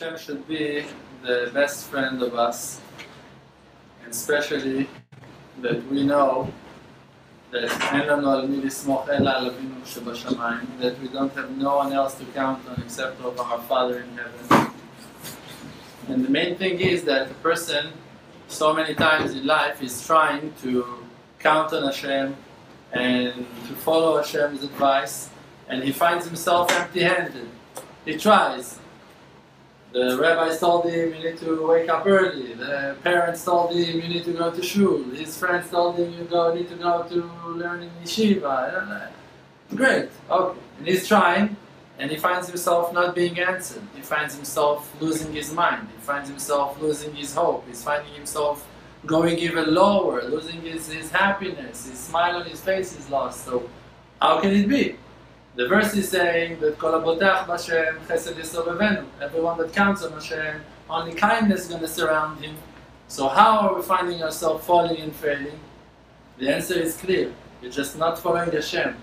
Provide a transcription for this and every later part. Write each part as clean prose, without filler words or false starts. Hashem should be the best friend of us, and especially that we know that we don't have no one else to count on except for our Father in heaven. And the main thing is that a person, so many times in life, is trying to count on Hashem and to follow Hashem's advice, and he finds himself empty-handed. He tries. The rabbis told him, you need to wake up early. The parents told him, you need to go to shul. His friends told him, you need to go to learning yeshiva. Great, okay. And he's trying, and he finds himself not being answered. He finds himself losing his mind. He finds himself losing his hope. He's finding himself going even lower, losing his happiness. His smile on his face is lost. So how can it be? The verse is saying that everyone that counts on Hashem, only kindness is going to surround him. So how are we finding ourselves falling and failing? The answer is clear. You're just not following Hashem.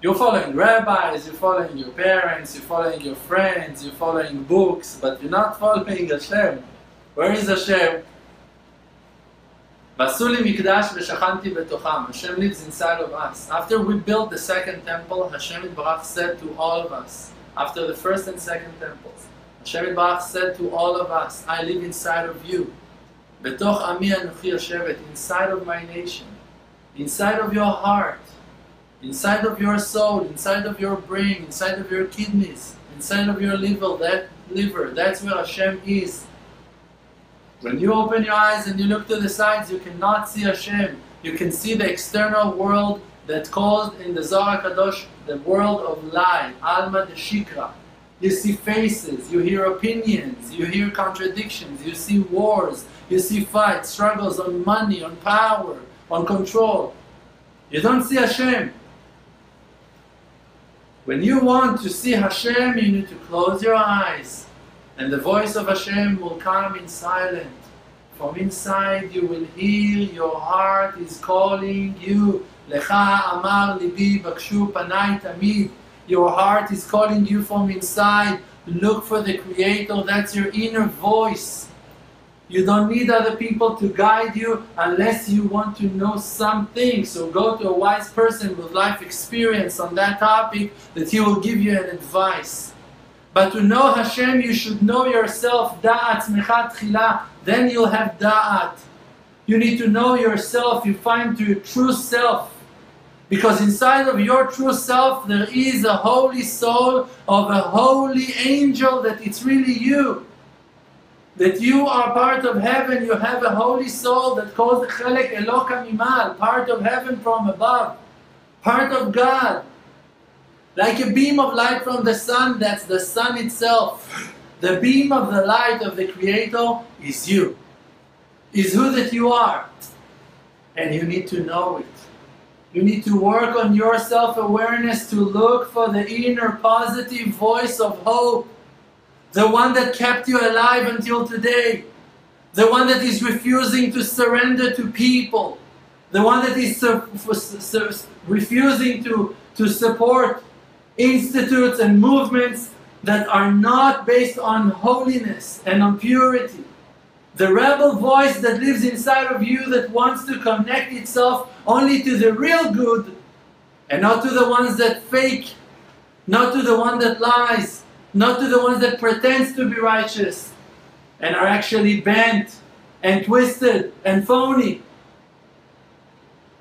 You're following rabbis, you're following your parents, you're following your friends, you're following books, but you're not following Hashem. Where is Hashem? Hashem lives inside of us. After we built the second temple, Hashem Yitbarach said to all of us, after the first and second temples, Hashem Yitbarach said to all of us, I live inside of you. Inside of my nation, inside of your heart, inside of your soul, inside of your brain, inside of your kidneys, inside of your liver, that's where Hashem is. When you open your eyes and you look to the sides, you cannot see Hashem. You can see the external world that called in the Zohar Kadosh the world of lie, alma de shikra. You see faces, you hear opinions, you hear contradictions, you see wars, you see fights, struggles on money, on power, on control. You don't see Hashem. When you want to see Hashem, you need to close your eyes. And the voice of Hashem will come in silent. From inside you will hear your heart is calling you. Lecha amar libi bakshu panai tamid. Your heart is calling you from inside. Look for the Creator. That's your inner voice. You don't need other people to guide you unless you want to know something. So go to a wise person with life experience on that topic, that he will give you an advice. But to know Hashem, you should know yourself, da'at, smechat, tchila, then you'll have da'at. You need to know yourself, you find your true self. Because inside of your true self, there is a holy soul of a holy angel, that it's really you. That you are part of heaven, you have a holy soul that calls the chelek eloka mimal, part of heaven from above, part of God. Like a beam of light from the sun, that's the sun itself. The beam of the light of the Creator is you, is who that you are. And you need to know it. You need to work on your self-awareness to look for the inner positive voice of hope, the one that kept you alive until today, the one that is refusing to surrender to people, the one that is refusing to support institutes and movements that are not based on holiness and on purity. The rebel voice that lives inside of you, that wants to connect itself only to the real good and not to the ones that fake, not to the one that lies, not to the ones that pretends to be righteous and are actually bent and twisted and phony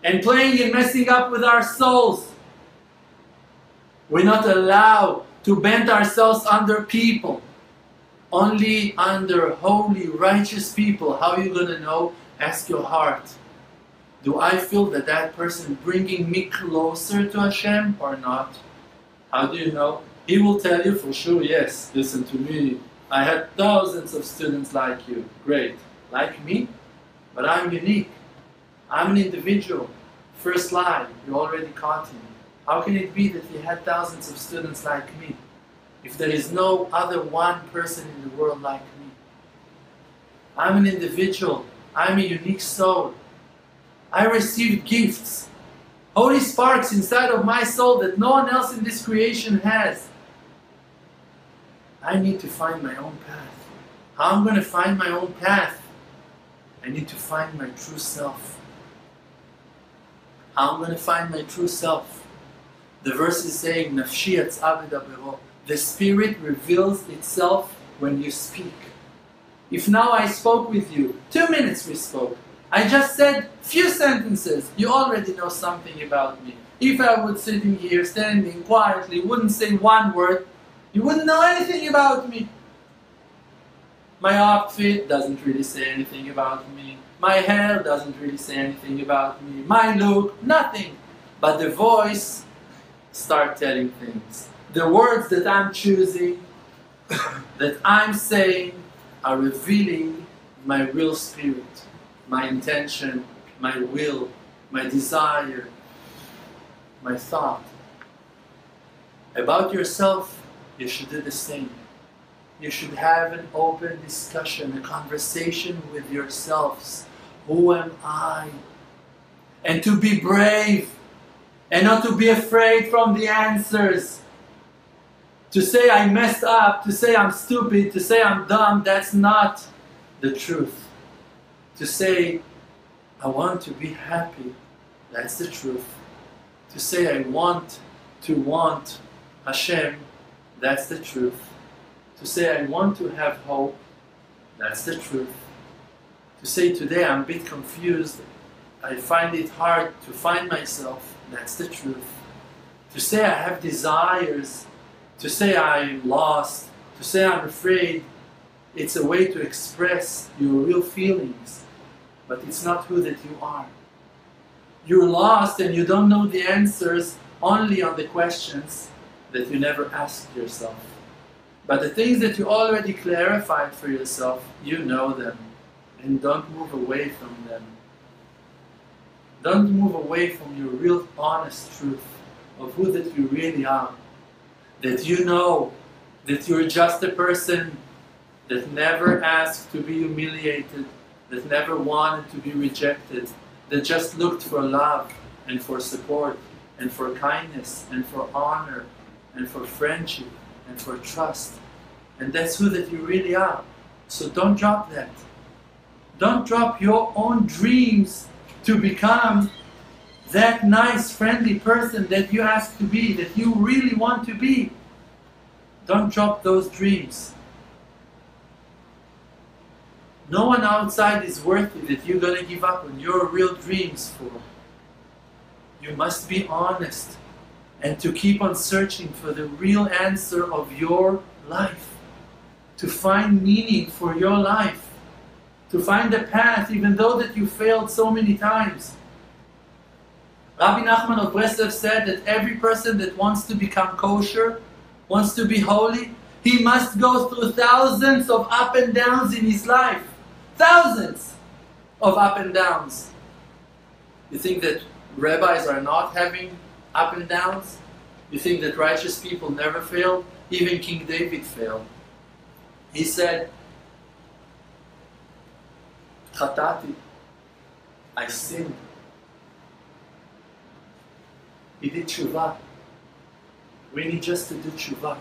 and playing and messing up with our souls. We're not allowed to bend ourselves under people, only under holy, righteous people. How are you going to know? Ask your heart. Do I feel that that person bringing me closer to Hashem or not? How do you know? He will tell you for sure, yes, listen to me. I had thousands of students like you. Great. Like me? But I'm unique. I'm an individual. First lie, you already caught him. How can it be that he had thousands of students like me, if there is no other one person in the world like me? I'm an individual. I'm a unique soul. I received gifts, holy sparks inside of my soul that no one else in this creation has. I need to find my own path. How am I going to find my own path? I need to find my true self. How am I going to find my true self? The verse is saying, Nafshi yatz'a b'dabero. The spirit reveals itself when you speak. If now I spoke with you, 2 minutes we spoke. I just said few sentences. You already know something about me. If I would sitting here, standing quietly, wouldn't say one word, you wouldn't know anything about me. My outfit doesn't really say anything about me. My hair doesn't really say anything about me. My look, nothing. But the voice starts telling things. The words that I'm choosing, that I'm saying, are revealing my real spirit, my intention, my will, my desire, my thought. About yourself, you should do the same. You should have an open discussion, a conversation with yourselves. Who am I? And to be brave and not to be afraid from the answers. To say I messed up, to say I'm stupid, to say I'm dumb, that's not the truth. To say I want to be happy, that's the truth. To say I want to want Hashem, that's the truth. To say I want to have hope, that's the truth. To say today I'm a bit confused, I find it hard to find myself, that's the truth. To say I have desires, to say I'm lost, to say I'm afraid, it's a way to express your real feelings, but it's not who that you are. You're lost and you don't know the answers only on the questions that you never asked yourself. But the things that you already clarified for yourself, you know them, and don't move away from them. Don't move away from your real honest truth of who that you really are. That you know that you're just a person that never asked to be humiliated, that never wanted to be rejected, that just looked for love and for support and for kindness and for honor and for friendship and for trust. And that's who that you really are. So don't drop that. Don't drop your own dreams to become that nice, friendly person that you ask to be, that you really want to be. Don't drop those dreams. No one outside is worthy that you're going to give up on your real dreams for. You must be honest and to keep on searching for the real answer of your life, to find meaning for your life, to find a path even though that you failed so many times. Rabbi Nachman of Breslev said that every person that wants to become kosher, wants to be holy, he must go through thousands of up and downs in his life. Thousands of up and downs. You think that rabbis are not having up and downs? You think that righteous people never failed? Even King David failed. He said, Chatati, I sinned. He did tshuva. We need just to do tshuva.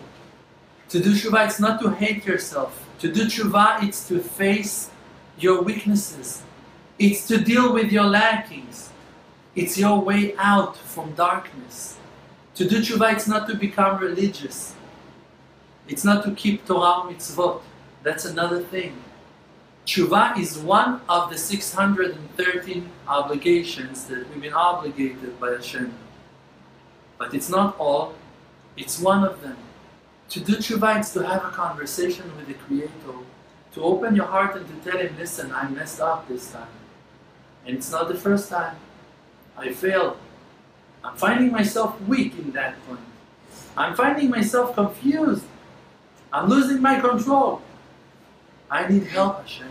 To do tshuva, it's not to hate yourself. To do tshuva, it's to face your weaknesses. It's to deal with your lackings. It's your way out from darkness. To do tshuva, it's not to become religious. It's not to keep Torah and mitzvot. That's another thing. Tshuva is one of the 613 obligations that we've been obligated by Hashem. But it's not all, it's one of them. To do tshuva is to have a conversation with the Creator, to open your heart and to tell Him, listen, I messed up this time. And it's not the first time. I failed. I'm finding myself weak in that point. I'm finding myself confused. I'm losing my control. I need help, Hashem.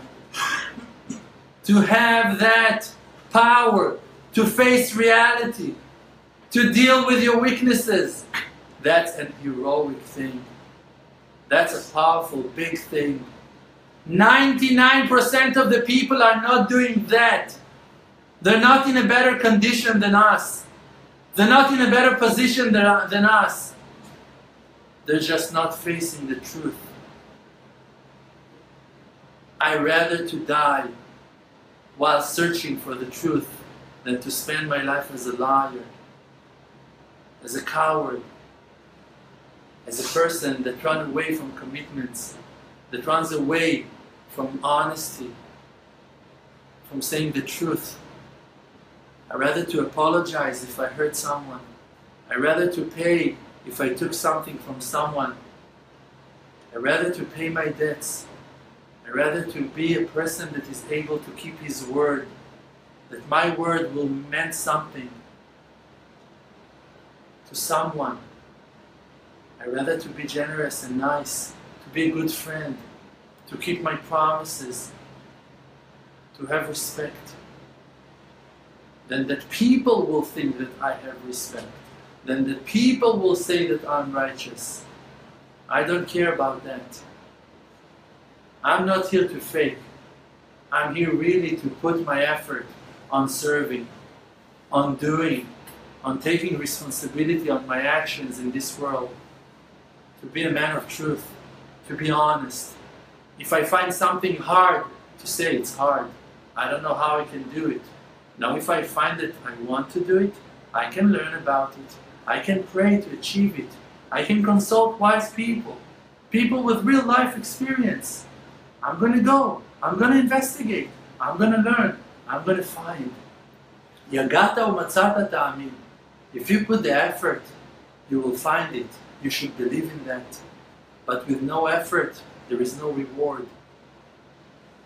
To have that power, to face reality, to deal with your weaknesses. That's an heroic thing. That's a powerful, big thing. 99% of the people are not doing that. They're not in a better condition than us. They're not in a better position than us. They're just not facing the truth. I rather to die while searching for the truth than to spend my life as a liar, as a coward, as a person that runs away from commitments, that runs away from honesty, from saying the truth. I rather to apologize if I hurt someone. I rather to pay if I took something from someone. I rather to pay my debts. I rather to be a person that is able to keep his word, that my word will mean something to someone. I rather to be generous and nice, to be a good friend, to keep my promises, to have respect, than that people will think that I have respect, than that people will say that I'm righteous. I don't care about that. I'm not here to fake. I'm here really to put my effort on serving, on doing, on taking responsibility on my actions in this world, to be a man of truth, to be honest. If I find something hard to say, it's hard. I don't know how I can do it. Now if I find that I want to do it, I can learn about it. I can pray to achieve it. I can consult wise people, people with real life experience. I'm going to go. I'm going to investigate. I'm going to learn. I'm going to find. Yagata umatzata ta'amin. If you put the effort, you will find it. You should believe in that. But with no effort, there is no reward.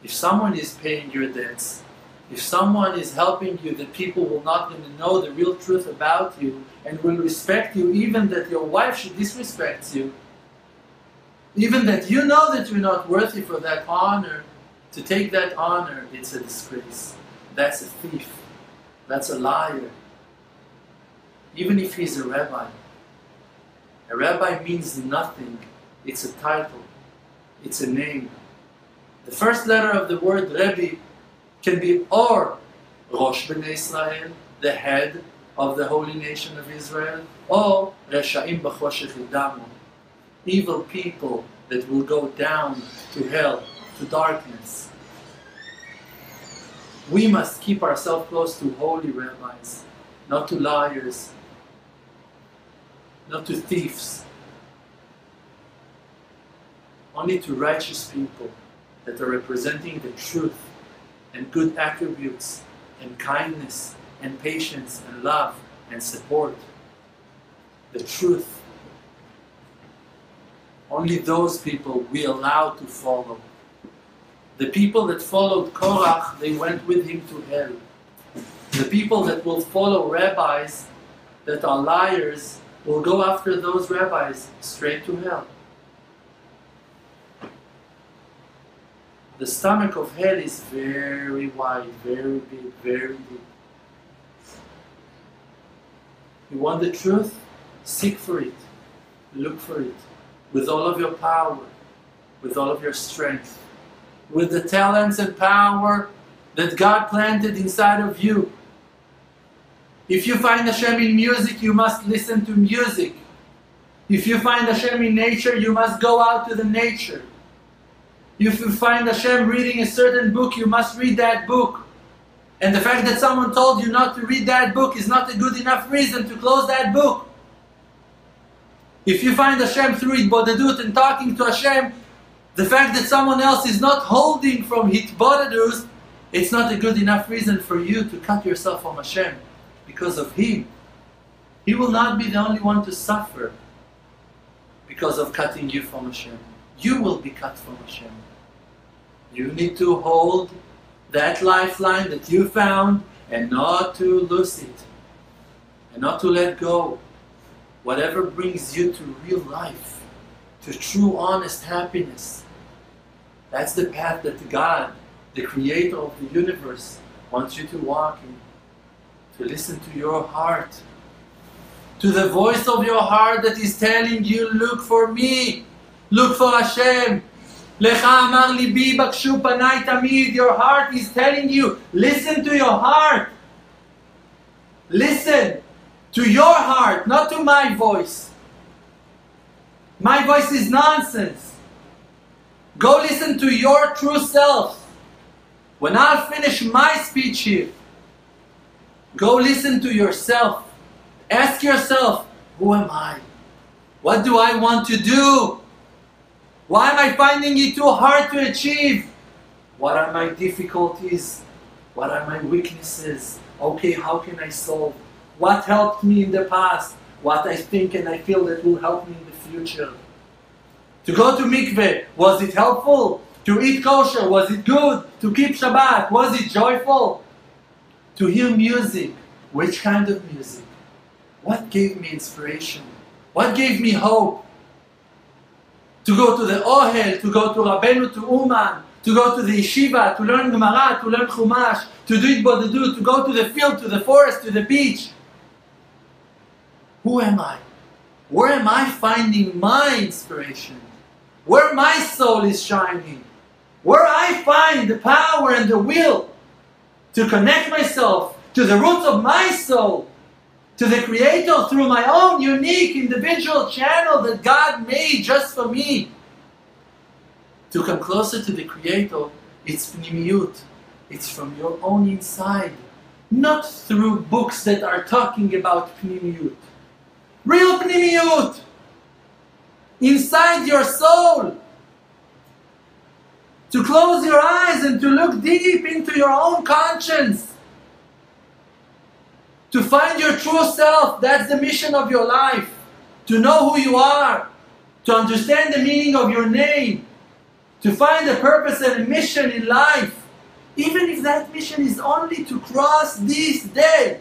If someone is paying your debts, if someone is helping you, that people will not even know the real truth about you and will respect you, even that your wife should disrespect you, even that you know that you're not worthy for that honor, to take that honor, it's a disgrace. That's a thief. That's a liar. Even if he's a rabbi. A rabbi means nothing. It's a title. It's a name. The first letter of the word Rebbe can be or Rosh Bnei Israel, the head of the holy nation of Israel, or Reshaim B'choshech Yadamu, evil people that will go down to hell, to darkness. We must keep ourselves close to holy rabbis, not to liars, not to thieves, only to righteous people that are representing the truth and good attributes and kindness and patience and love and support. The truth. Only those people we allow to follow. The people that followed Korach, they went with him to hell. The people that will follow rabbis that are liars will go after those rabbis straight to hell. The stomach of hell is very wide, very big, very deep. You want the truth? Seek for it. Look for it. With all of your power, with all of your strength, with the talents and power that God planted inside of you. If you find Hashem in music, you must listen to music. If you find Hashem in nature, you must go out to the nature. If you find Hashem reading a certain book, you must read that book. And the fact that someone told you not to read that book is not a good enough reason to close that book. If you find Hashem through Hitbodedut and talking to Hashem, the fact that someone else is not holding from Hitbodedut, it's not a good enough reason for you to cut yourself from Hashem because of Him. He will not be the only one to suffer because of cutting you from Hashem. You will be cut from Hashem. You need to hold that lifeline that you found and not to lose it. And not to let go. Whatever brings you to real life, to true, honest happiness. That's the path that God, the creator of the universe, wants you to walk in. To listen to your heart. To the voice of your heart that is telling you, look for me. Look for Hashem. Lecha amar libi bakshu panai tamid. Your heart is telling you, listen to your heart. Listen to your heart, not to my voice. My voice is nonsense. Go listen to your true self. When I'll finish my speech here, go listen to yourself. Ask yourself, who am I? What do I want to do? Why am I finding it too hard to achieve? What are my difficulties? What are my weaknesses? Okay, how can I solve? What helped me in the past? What I think and I feel that will help me in the future? To go to Mikveh, was it helpful? To eat kosher, was it good? To keep Shabbat, was it joyful? To hear music, which kind of music? What gave me inspiration? What gave me hope? To go to the Ohel, to go to Rabbeinu, to Uman, to go to the yeshiva, to learn Gemara, to learn Chumash, to do Hitbodedut, to go to the field, to the forest, to the beach. Who am I? Where am I finding my inspiration? Where my soul is shining? Where I find the power and the will to connect myself to the roots of my soul, to the Creator through my own unique individual channel that God made just for me. To come closer to the Creator, it's Pnimiut. It's from your own inside, not through books that are talking about Pnimiut. Real Pnimiut! Inside your soul. To close your eyes and to look deep into your own conscience. To find your true self, that's the mission of your life. To know who you are. To understand the meaning of your name. To find a purpose and a mission in life. Even if that mission is only to cross this day.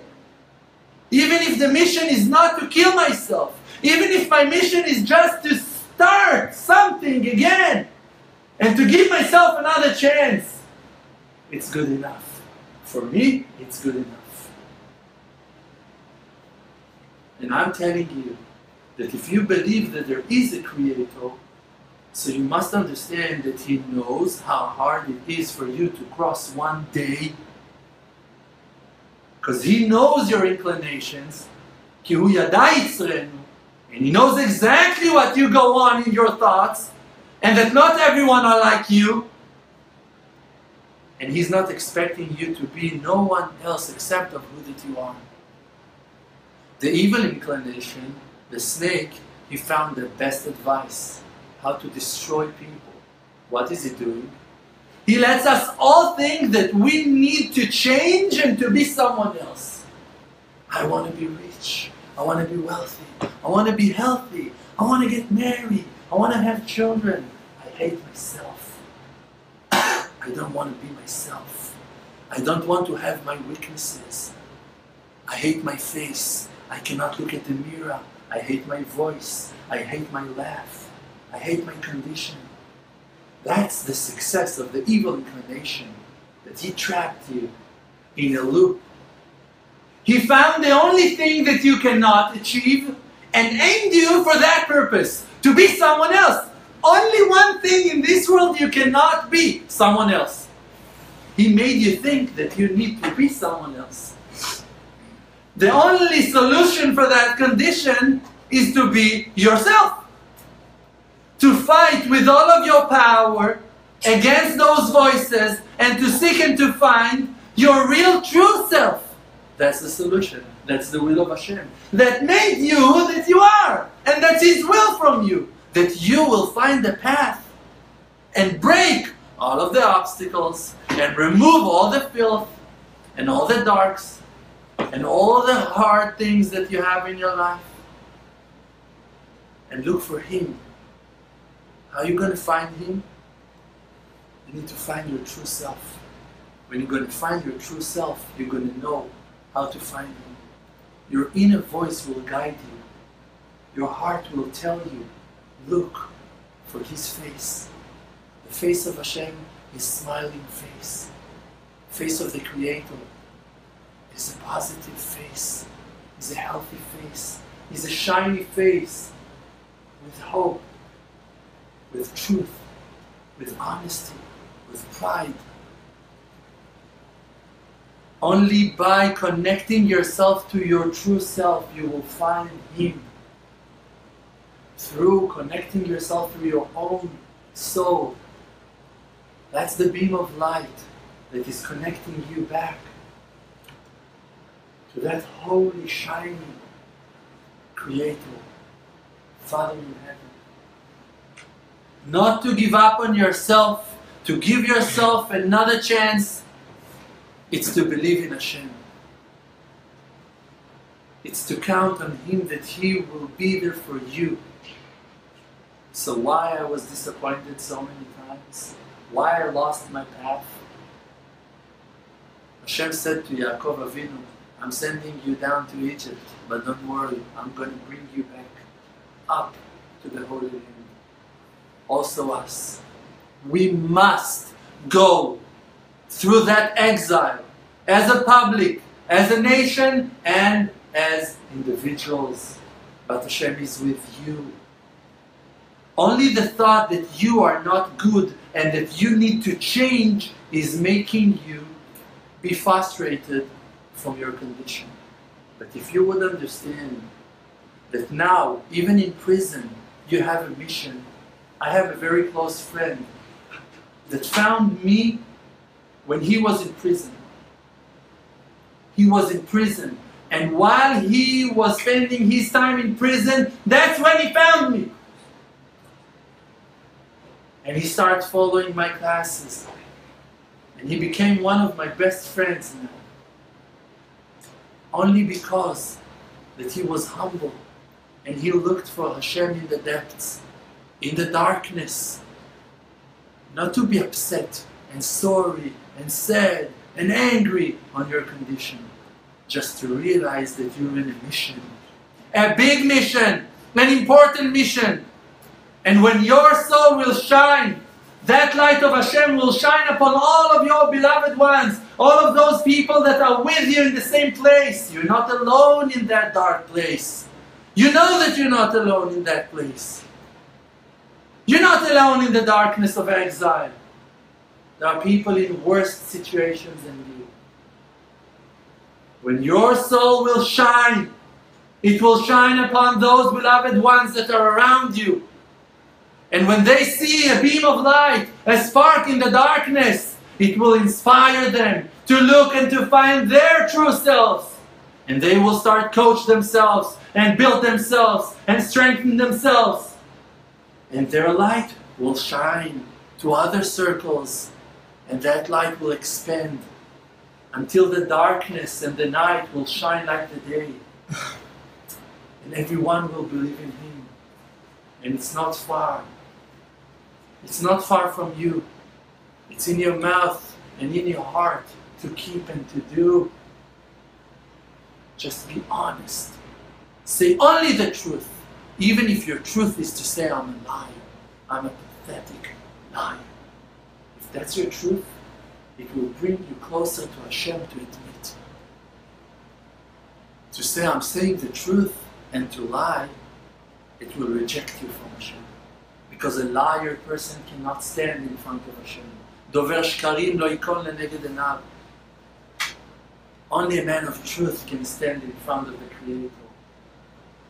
Even if the mission is not to kill myself. Even if my mission is just to start something again and to give myself another chance, it's good enough. For me, it's good enough. And I'm telling you that if you believe that there is a Creator, so you must understand that He knows how hard it is for you to cross one day, because He knows your inclinations, ki hu yada yitzrenu. And He knows exactly what you go on in your thoughts, and that not everyone are like you. And He's not expecting you to be no one else except of who that you are. The evil inclination, the snake, he found the best advice, how to destroy people. What is he doing? He lets us all think that we need to change and to be someone else. I want to be rich. I want to be wealthy. I want to be healthy. I want to get married. I want to have children. I hate myself. I don't want to be myself. I don't want to have my weaknesses. I hate my face. I cannot look at the mirror. I hate my voice. I hate my laugh. I hate my condition. That's the success of the evil inclination, that he trapped you in a loop. He found the only thing that you cannot achieve and aimed you for that purpose, to be someone else. Only one thing in this world you cannot be, someone else. He made you think that you need to be someone else. The only solution for that condition is to be yourself. To fight with all of your power against those voices and to seek and to find your real true self. That's the solution. That's the will of Hashem. That made you who that you are. And that's His will from you. That you will find the path and break all of the obstacles and remove all the filth and all the darks and all the hard things that you have in your life. And look for Him. How are you going to find Him? You need to find your true self. When you're going to find your true self, you're going to know how to find Him. Your inner voice will guide you. Your heart will tell you, look for His face. The face of Hashem is smiling face. The face of the Creator is a positive face, is a healthy face, is a shiny face with hope, with truth, with honesty, with pride. Only by connecting yourself to your true self, you will find Him. Through connecting yourself to your own soul, That's the beam of light that is connecting you back to that holy, shining Creator, Father in heaven. Not to give up on yourself, to give yourself another chance, it's to believe in Hashem. It's to count on Him that He will be there for you. So why I was disappointed so many times, why I lost my path. Hashem said to Yaakov Avinu, I'm sending you down to Egypt, but don't worry, I'm going to bring you back up to the Holy Land. Also us. We must go through that exile as a public, as a nation, and as individuals. But Hashem is with you. Only the thought that you are not good and that you need to change is making you be frustrated from your condition. But if you would understand that now, even in prison, you have a mission. I have a very close friend that found me when he was in prison. He was in prison, and while he was spending his time in prison, that's when he found me. And he started following my classes, and he became one of my best friends now. Only because that he was humble, and he looked for Hashem in the depths, in the darkness, not to be upset and sorry and sad and angry on your condition, just to realize that you're in a mission, a big mission, an important mission. And when your soul will shine, that light of Hashem will shine upon all of your beloved ones, all of those people that are with you in the same place. You're not alone in that dark place. You know that you're not alone in that place. You're not alone in the darkness of exile. There are people in worse situations than you. When your soul will shine, it will shine upon those beloved ones that are around you. And when they see a beam of light, a spark in the darkness, it will inspire them to look and to find their true selves. And they will start coach themselves and build themselves and strengthen themselves. And their light will shine to other circles, and that light will expand until the darkness and the night will shine like the day. And everyone will believe in Him. And it's not far. It's not far from you. It's in your mouth and in your heart to keep and to do. Just be honest. Say only the truth. Even if your truth is to say, I'm a liar, I'm a pathetic liar. If that's your truth, it will bring you closer to Hashem to admit. To say, I'm saying the truth, and to lie, it will reject you from Hashem. Because a liar person cannot stand in front of Hashem. Dover shkarim lo yikon leneged einav. Only a man of truth can stand in front of the Creator.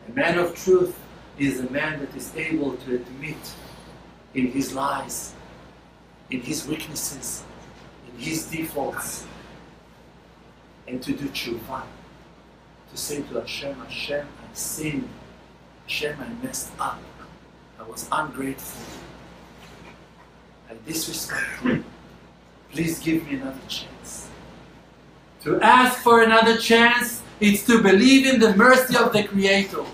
A man of truth is a man that is able to admit in his lies, in his weaknesses, in his defaults, and to do tshuva, to say to Hashem, Hashem, I sinned, Hashem, I messed up, I was ungrateful, I disrespected you, please give me another chance. To ask for another chance, it's to believe in the mercy of the Creator.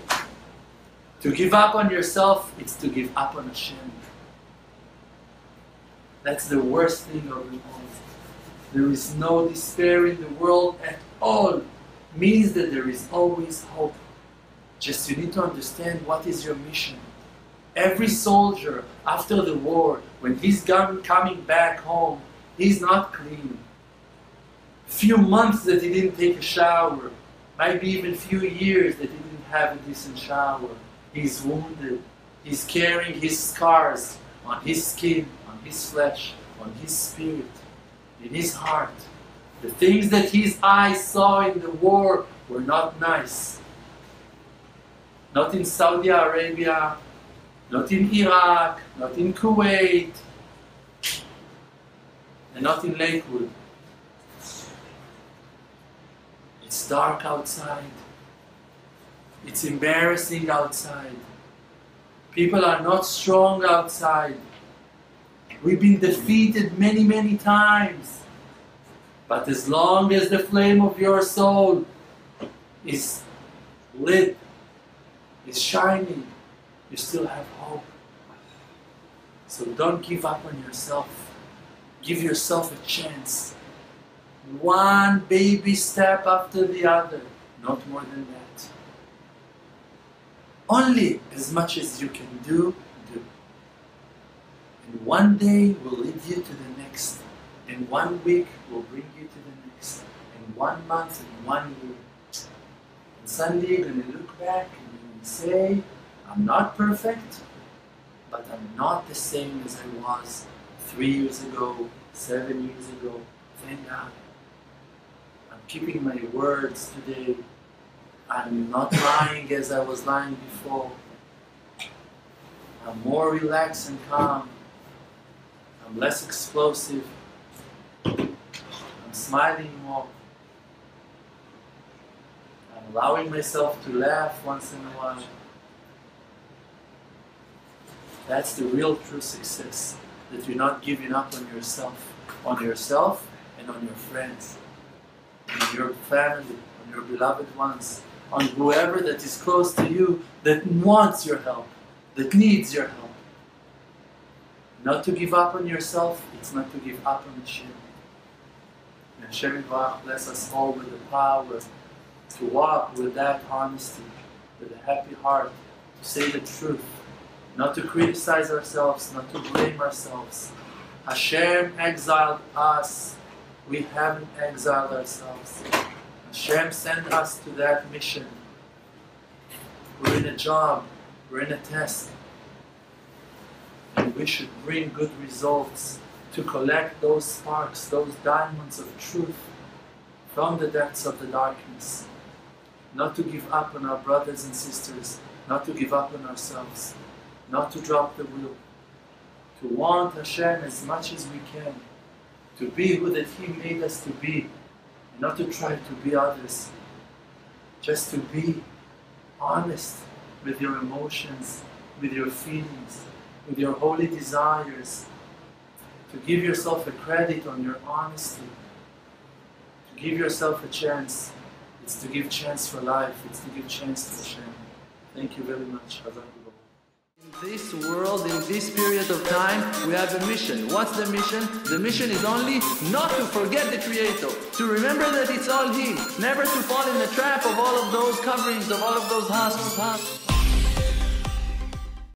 To give up on yourself, it's to give up on Hashem. That's the worst thing of them all. There is no despair in the world at all. It means that there is always hope. Just you need to understand what is your mission. Every soldier after the war, when he's coming back home, he's not clean. Few months that he didn't take a shower. Maybe even few years that he didn't have a decent shower. He's wounded. He's carrying his scars on his skin, on his flesh, on his spirit, in his heart. The things that his eyes saw in the war were not nice. Not in Saudi Arabia, not in Iraq, not in Kuwait. and not in Lakewood. It's dark outside. It's embarrassing outside. People are not strong outside. We've been defeated many, many times. But as long as the flame of your soul is lit, is shining, you still have hope. So don't give up on yourself. Give yourself a chance. One baby step after the other, not more than that. Only as much as you can do, do. And one day will lead you to the next. And 1 week will bring you to the next. And 1 month and 1 year. And someday you're going to look back and you're going to say, I'm not perfect, but I'm not the same as I was 3 years ago, 7 years ago. Thank God. I'm keeping my words today. I'm not lying as I was lying before. I'm more relaxed and calm. I'm less explosive. I'm smiling more. I'm allowing myself to laugh once in a while. That's the real true success, that you're not giving up on yourself. On yourself and on your friends, on your family, on your beloved ones, on whoever that is close to you, that wants your help, that needs your help. Not to give up on yourself, it's not to give up on Hashem. And Hashem bless us all with the power to walk with that honesty, with a happy heart, to say the truth, not to criticize ourselves, not to blame ourselves. Hashem exiled us. We haven't exiled ourselves. Hashem sent us to that mission. We're in a job. We're in a test. And we should bring good results to collect those sparks, those diamonds of truth from the depths of the darkness. Not to give up on our brothers and sisters. Not to give up on ourselves. Not to drop the wheel. To want Hashem as much as we can, to be who that He made us to be, and not to try to be others, just to be honest with your emotions, with your feelings, with your holy desires, to give yourself a credit on your honesty, to give yourself a chance. It's to give chance for life, it's to give chance to Hashem. Thank you very much. In this world, in this period of time, we have a mission. What's the mission? The mission is only not to forget the Creator, to remember that it's all He, never to fall in the trap of all of those coverings, of all of those husks.